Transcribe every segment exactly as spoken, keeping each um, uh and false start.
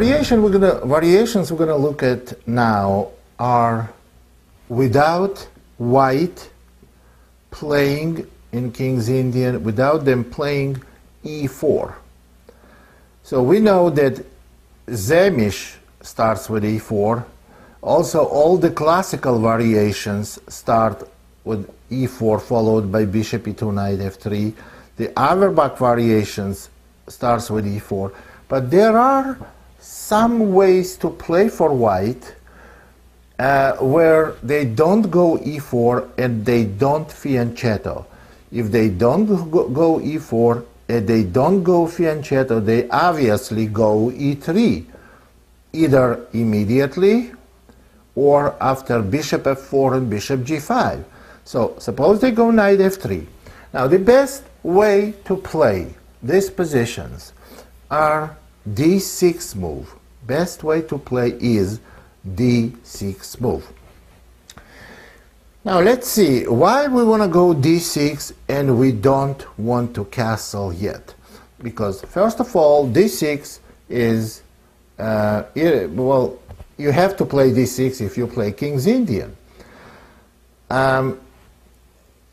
Variation we're gonna, variations we're going to look at now are without white playing in King's Indian, without them playing e four. So we know that Zemisch starts with e four. Also, all the classical variations start with e four, followed by bishop e two, knight f three. The Averbach variations starts with e four. But there are some ways to play for white uh, where they don't go e four and they don't fianchetto. If they don't go, go e four and they don't go fianchetto, they obviously go e three, either immediately or after bishop f four and bishop g five. So suppose they go knight f three. Now the best way to play these positions are d six move. Best way to play is d six move. Now let's see why we want to go d six and we don't want to castle yet. Because first of all, d six is, uh, well, you have to play d six if you play King's Indian. Um,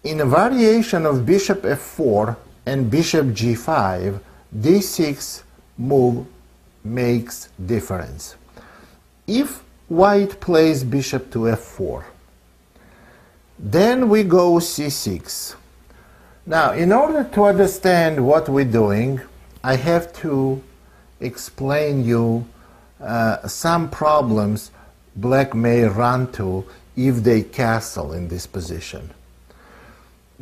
in a variation of bishop f four and bishop g five, d six move makes difference. If white plays bishop to f four, then we go c six. Now, in order to understand what we're doing, I have to explain you Uh, some problems black may run to if they castle in this position.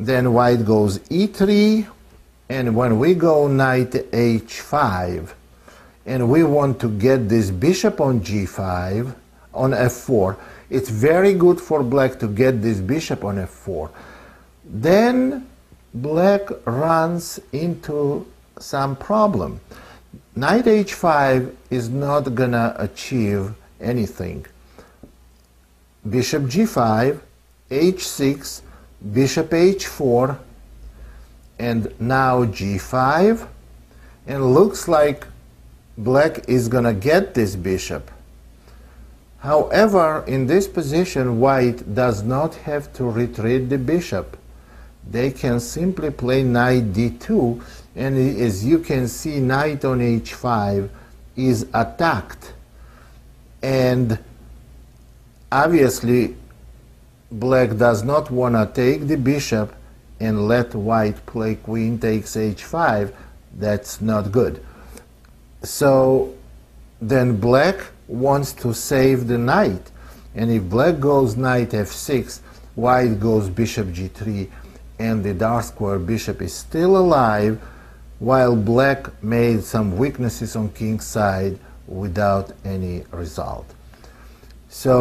Then white goes e three, and when we go knight h five and we want to get this bishop on g five, on f four, it's very good for black to get this bishop on f four. Then black runs into some problem. Knight h five is not gonna achieve anything. Bishop g five, h six, bishop h four, and now g five, and looks like black is gonna get this bishop. However, in this position white does not have to retreat the bishop. They can simply play knight d two, and as you can see, knight on h five is attacked, and obviously black does not want to take the bishop and let white play queen takes h five. That's not good. So then black wants to save the knight, and if black goes knight f six, white goes bishop g three, and the dark square bishop is still alive, while black made some weaknesses on king's side without any result. So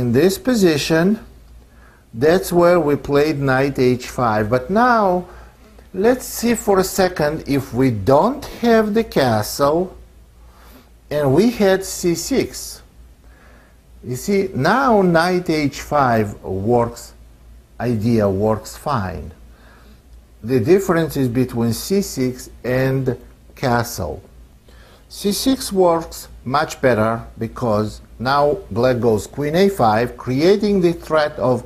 in this position, that's where we played knight h five. But now let's see for a second if we don't have the castle and we had c six. You see, now knight h five works idea works fine. The difference is between c six and castle. c six works much better because now black goes queen a five, creating the threat of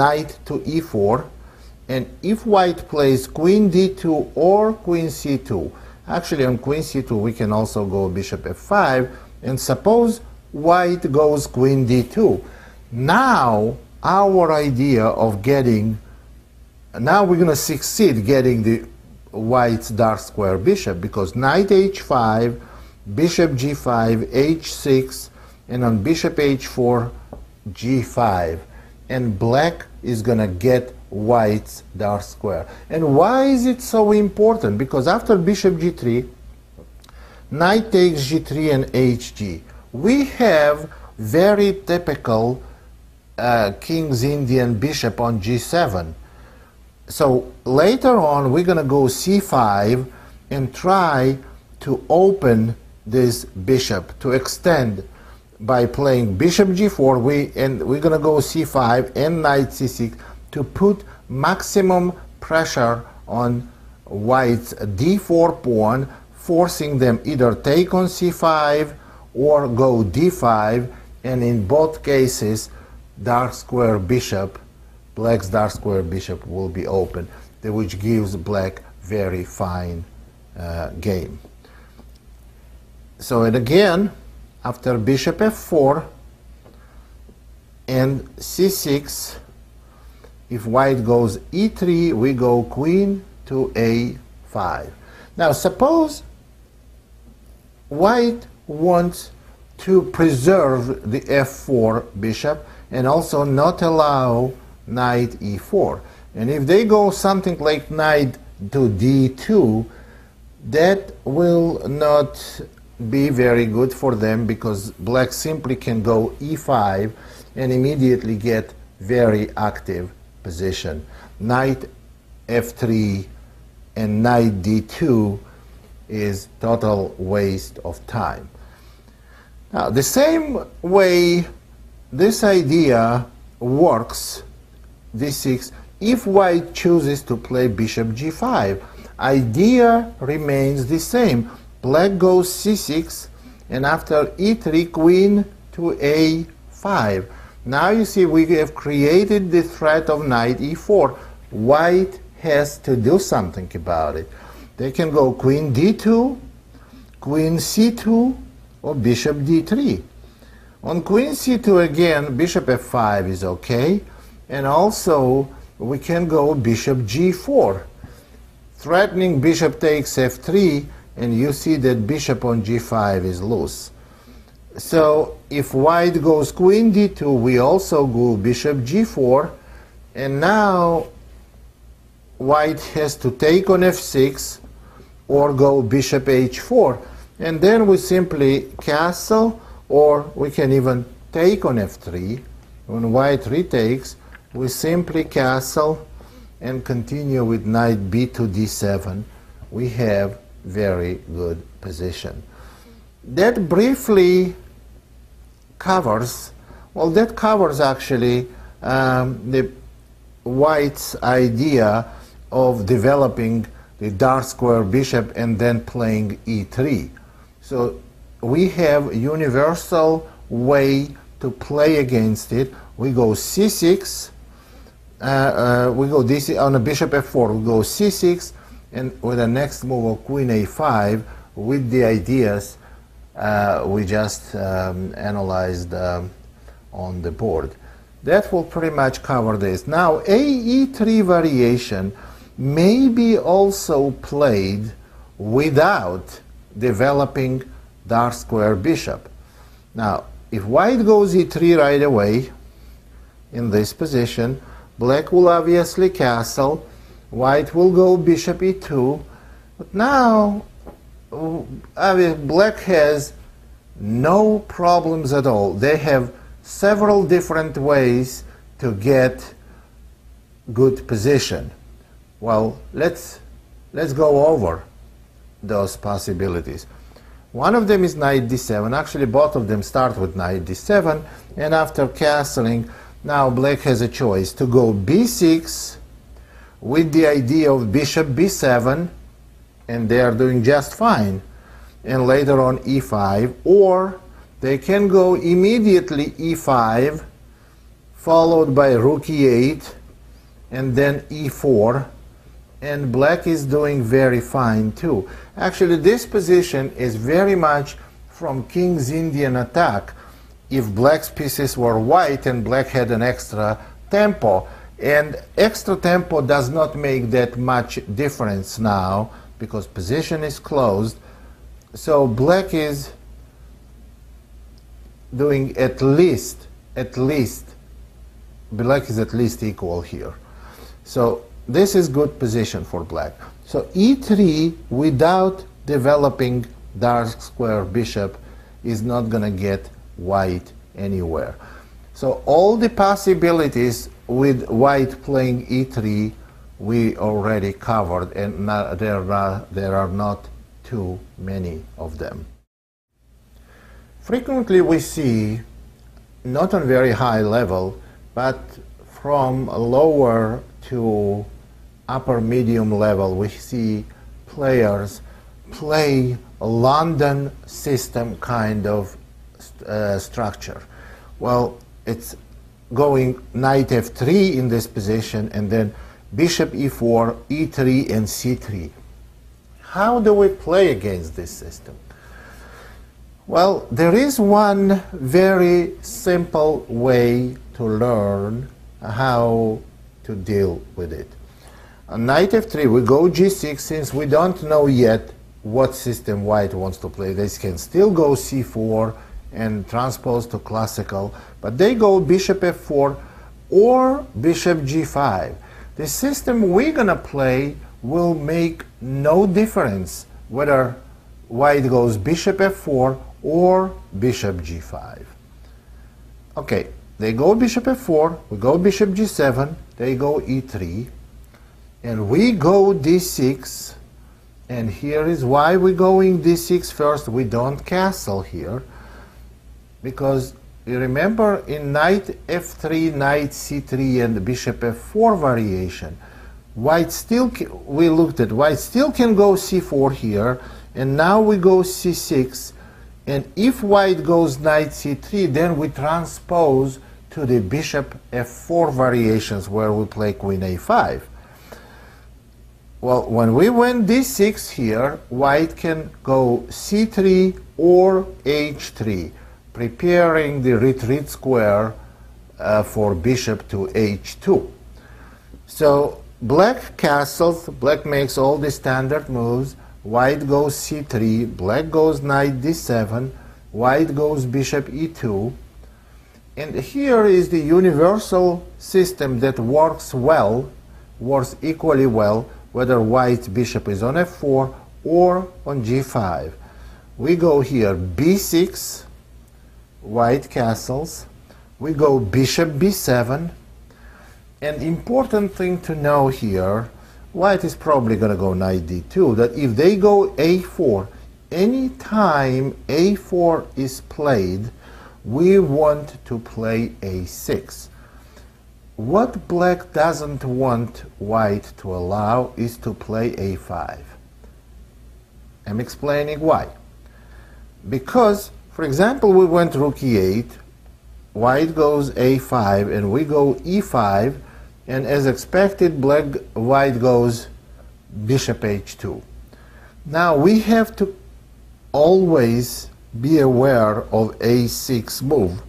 knight to e four, and if white plays queen d two or queen c two, actually on queen c two we can also go bishop f five, and suppose white goes queen d two. Now our idea of getting, now we're going to succeed getting the white's dark square bishop, because knight h five, bishop g five, h six, and on bishop h four, g five, and black is going to get white's dark square. And why is it so important? Because after bishop g three, knight takes g three and hg. We have very typical Uh, King's Indian bishop on g seven. So later on we're gonna go c five and try to open this bishop, to extend by playing bishop g four, we and we're gonna go c five and knight c six to put maximum pressure on white's d four pawn, forcing them either take on c five or go d five, and in both cases dark square bishop, black's dark square bishop will be open, which gives black very fine uh, game. So, and again, after bishop f four and c six, if white goes e three, we go queen to a five. Now suppose white wants to preserve the f four bishop and also not allow knight e four. And if they go something like knight to d two, that will not be very good for them, because black simply can go e five and immediately get very active position. Knight f three and knight d two is total waste of time. Now, the same way this idea works, d six, if white chooses to play bishop g five, idea remains the same. Black goes c six, and after e three, queen to a five. Now you see we have created the threat of knight e four. White has to do something about it. They can go queen d two, queen c two, or bishop d three. On queen c two again, bishop f five is okay, and also we can go bishop g four, threatening bishop takes f three, and you see that bishop on g five is loose. So if white goes queen d two, we also go bishop g four, and now white has to take on f six or go bishop h four, and then we simply castle, or we can even take on f three. When white retakes, we simply castle and continue with knight b to d seven. We have very good position. That briefly covers, well, that covers actually um, the white's idea of developing the dark square bishop and then playing e three. So we have a universal way to play against it. We go c six, Uh, uh, we go d six on a bishop f four, we go c six, and with the next move of queen a five, with the ideas uh, we just um, analyzed um, on the board. That will pretty much cover this. Now, a e three variation may be also played without developing dark square bishop. Now, if white goes e three right away in this position, black will obviously castle, white will go bishop e two, but now I mean, black has no problems at all. They have several different ways to get good position. Well, let's, let's go over those possibilities. One of them is knight d seven. Actually, both of them start with knight d seven, and after castling, now black has a choice to go b six with the idea of bishop b seven, and they are doing just fine, and later on e five, or they can go immediately e five followed by rook e eight and then e four, and black is doing very fine too. Actually, this position is very much from King's Indian attack, if black's pieces were white and black had an extra tempo. And extra tempo does not make that much difference now, because position is closed. So black is doing at least, at least, black is at least equal here. So this is good position for black. So e three without developing dark square bishop is not going to get white anywhere. So all the possibilities with white playing e three we already covered, and not, there, are, there are not too many of them. Frequently we see, not on very high level, but from lower to upper medium level, we see players play a London system kind of st uh, structure? Well, it's going knight f three in this position, and then bishop e four, e three, and c three. How do we play against this system? Well, there is one very simple way to learn how to deal with it. On knight f three, we go g six, since we don't know yet what system white wants to play. They can still go c four and transpose to classical, but they go bishop f four or bishop g five. The system we're going to play will make no difference whether white goes bishop f four or bishop g five. Okay, they go bishop f four, we go bishop g seven, they go e three, and we go d six, and here is why we're going d six first. We don't castle here, because you remember in knight f three, knight c three, and bishop f four variation, white still, we looked at, white still can go c four here, and now we go c six, and if white goes knight c three, then we transpose to the bishop f four variations where we play queen a five. Well, when we went d six here, white can go c three or h three, preparing the retreat square uh, for bishop to h two. So black castles, black makes all the standard moves. White goes c three, black goes knight d seven, white goes bishop e two. And here is the universal system that works well, works equally well, whether white's bishop is on f four or on g five. We go here b six, white castles. We go bishop b seven. An important thing to know here, white is probably going to go knight d two, that if they go a four, any time a four is played, we want to play a six. What black doesn't want white to allow is to play a five. I'm explaining why. Because, for example, we went rook e eight, white goes a five, and we go e five, and as expected, black, white goes bishop h two. Now we have to always be aware of a six move,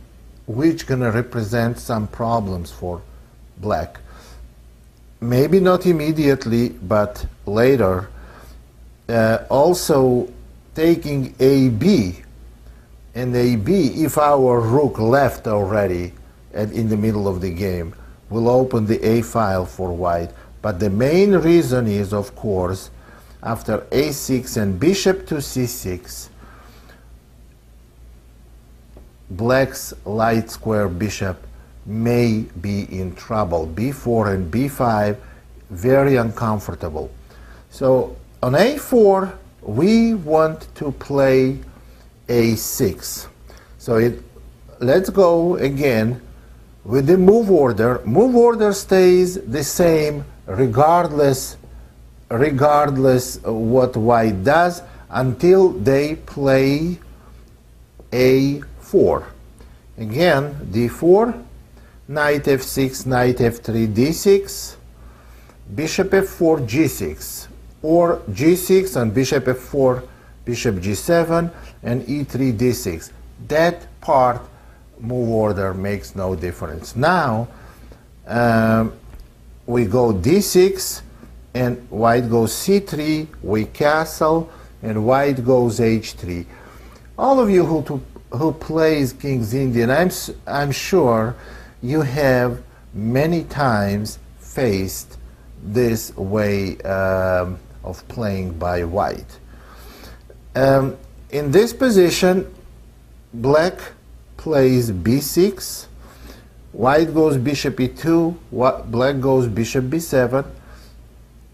which gonna represent some problems for black. Maybe not immediately, but later. Uh, also taking a b, and a b, if our rook left already at, in the middle of the game, will open the a file for white. But the main reason is, of course, after a six and bishop to c six, black's light square bishop may be in trouble. b four and b five, very uncomfortable. So on a four, we want to play a six. So it, let's go again with the move order. Move order stays the same regardless regardless what white does until they play a four. Again, d four, knight f six, knight f three, d six, bishop f four, g six, or g six and bishop f four, bishop g seven, and e three, d six. That part move order makes no difference. Now um, we go d six, and white goes c three, we castle, and white goes h three. All of you who to, who plays King's Indian, I'm I'm sure you have many times faced this way um, of playing by white. Um, in this position, black plays b six, white goes bishop e two, black goes bishop b seven.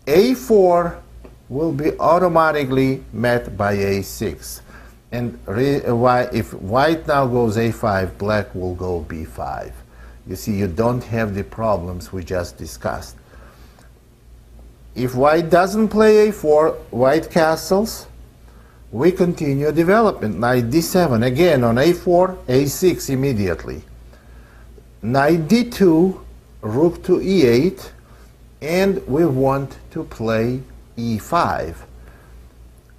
a four will be automatically met by a six, and re if white now goes a five, black will go b five. You see, you don't have the problems we just discussed. If white doesn't play a four, white castles, we continue development. Knight d seven, again on a four, a six immediately. Knight d two, rook to e eight, and we want to play e five.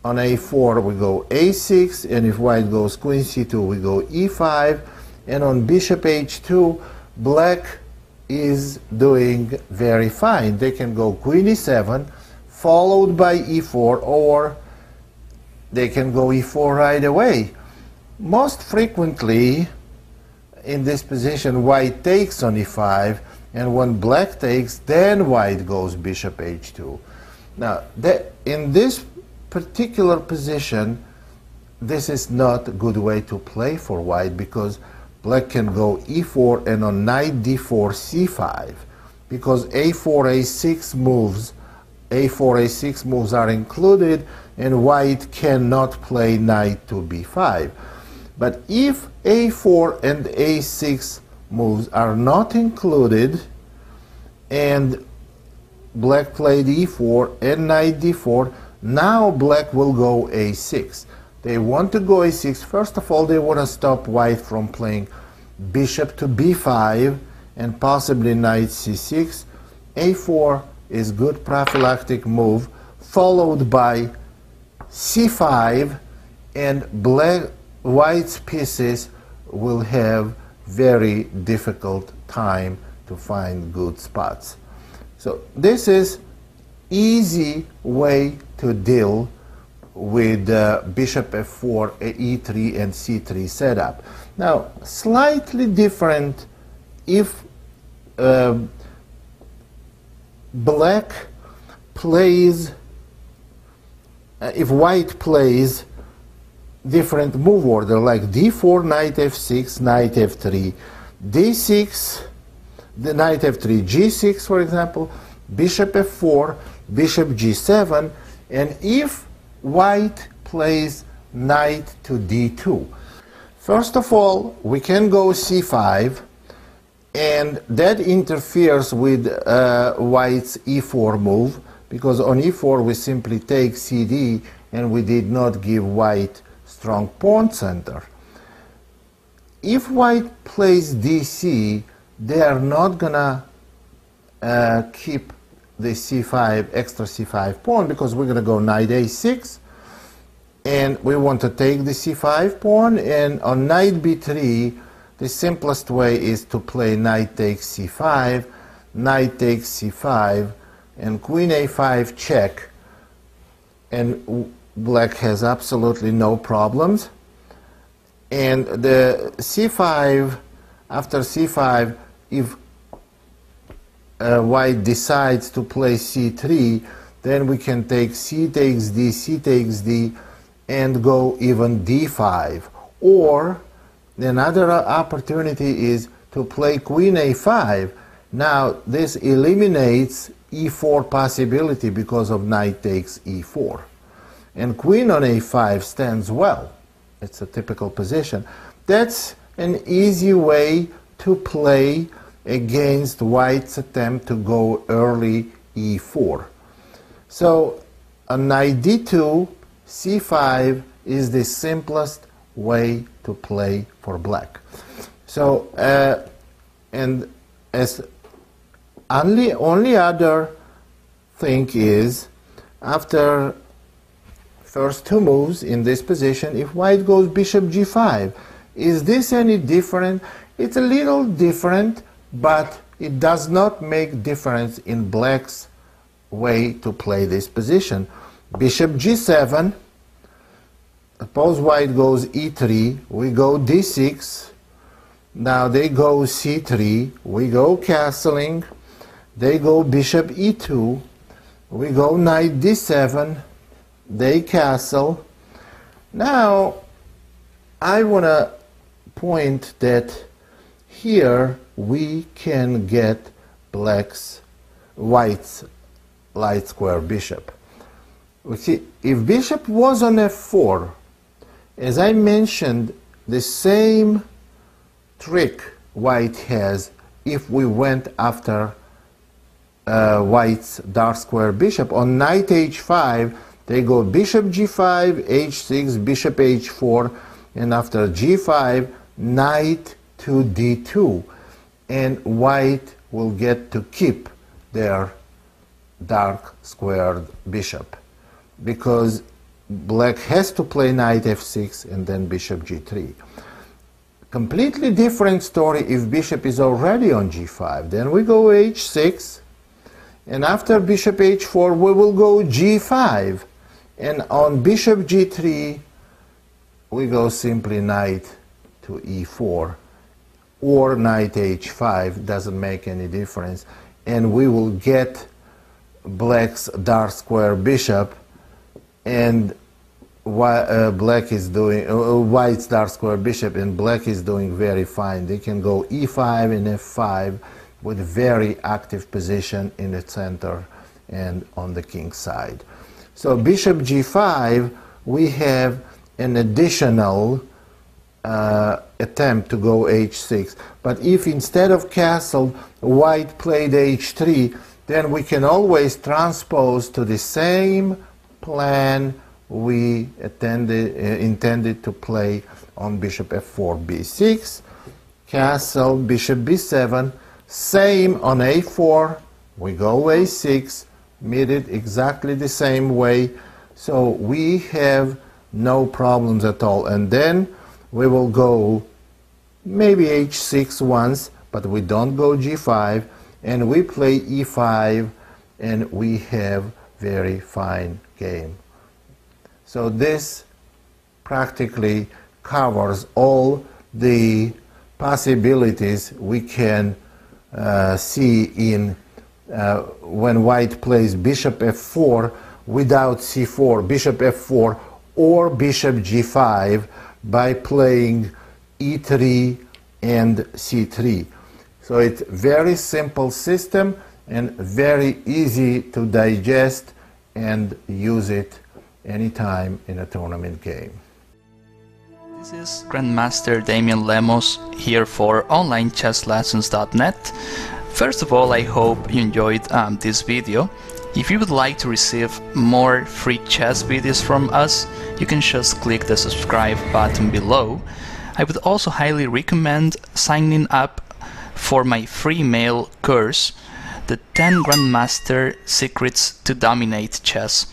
On a four we go a six, and if white goes queen c two we go e five, and on bishop h two black is doing very fine. They can go queen e seven followed by e four, or they can go e four right away. Most frequently in this position white takes on e five, and when black takes then white goes bishop h two. Now that in this particular position this is not a good way to play for white, because black can go e four and on knight d four c five, because a four a six moves a four a six moves are included, and white cannot play knight to b five. But if a four and a six moves are not included and black played e four and knight d four, now black will go a six. They want to go a six. First of all, they want to stop white from playing bishop to b five and possibly knight c six. a four is good prophylactic move, followed by c five, and black white's pieces will have very difficult time to find good spots. So this is easy way to deal with uh, bishop f four, e three and c three setup. Now slightly different if uh, black plays uh, if white plays different move order, like d four, knight f six, knight f three, d six, the knight f three, g six for example, bishop f four, bishop g seven, and if white plays knight to d two. First of all, we can go c five, and that interferes with uh, white's e four move, because on e four we simply take c d and we did not give white strong pawn center. If white plays d c, they are not gonna uh, keep the c five, extra c five pawn, because we're gonna go knight a six, and we want to take the c five pawn, and on knight b three the simplest way is to play knight takes c five, knight takes c five, and queen a five check, and black has absolutely no problems. And the c five, after c five, if uh, white decides to play c three, then we can take c takes d, c takes d, and go even d five. Or another opportunity is to play queen a five. Now this eliminates e four possibility because of knight takes e four. And queen on a five stands well. It's a typical position. That's an easy way to play against white's attempt to go early e four. So on knight d two, c five is the simplest way to play for black. So uh, and as only only other thing is, after first two moves in this position, if white goes bishop g five, is this any different? It's a little different, but it does not make difference in black's way to play this position. Bishop g seven, suppose white goes e three, we go d six, now they go c three, we go castling, they go bishop e two, we go knight d seven, they castle. Now I want to point that here we can get black's white's light square bishop. We see if bishop was on f four, as I mentioned, the same trick white has if we went after uh, white's dark square bishop. On knight h five They go bishop g five, h six, bishop h four, and after g five, knight to d two, and white will get to keep their dark squared bishop, because black has to play knight f six and then bishop g three. Completely different story if bishop is already on g five. Then we go h six, and after bishop h four we will go g five, and on bishop g three we go simply knight to e four or knight h five, doesn't make any difference, and we will get black's dark square bishop, and why, uh, black is doing uh, white's dark square bishop, and black is doing very fine. They can go e five and f five with very active position in the center and on the king's side. So bishop g five, we have an additional uh, attempt to go h six. But if instead of castle white played h three, then we can always transpose to the same plan we attended, uh, intended to play on bishop f four, b six, castle, bishop b seven, same on a four, we go a six, meet it exactly the same way, so we have no problems at all. And then we will go maybe h six once, but we don't go g five, and we play e five, and we have very fine game. So this practically covers all the possibilities we can uh, see in uh, when white plays bishop f four without c four, bishop f four or bishop g five by playing e three and c three. So it's very simple system and very easy to digest and use it anytime in a tournament game. This is Grandmaster Damian Lemos here for Online Chess Lessons dot net. First of all, I hope you enjoyed um, this video. If you would like to receive more free chess videos from us, you can just click the subscribe button below. I would also highly recommend signing up for my free mail course, the ten Grandmaster Secrets to Dominate Chess.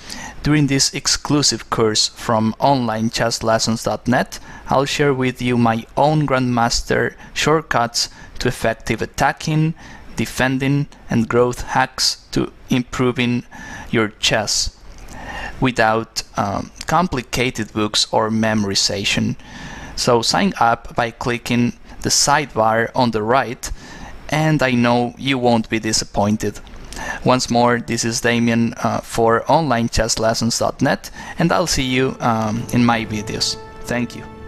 During this exclusive course from Online Chess Lessons dot net, I'll share with you my own Grandmaster shortcuts to effective attacking, defending, and growth hacks to improving your chess without um, complicated books or memorization. So sign up by clicking the sidebar on the right, and I know you won't be disappointed. Once more, this is Damian uh, for Online Chess Lessons dot net, and I'll see you um, in my videos. Thank you.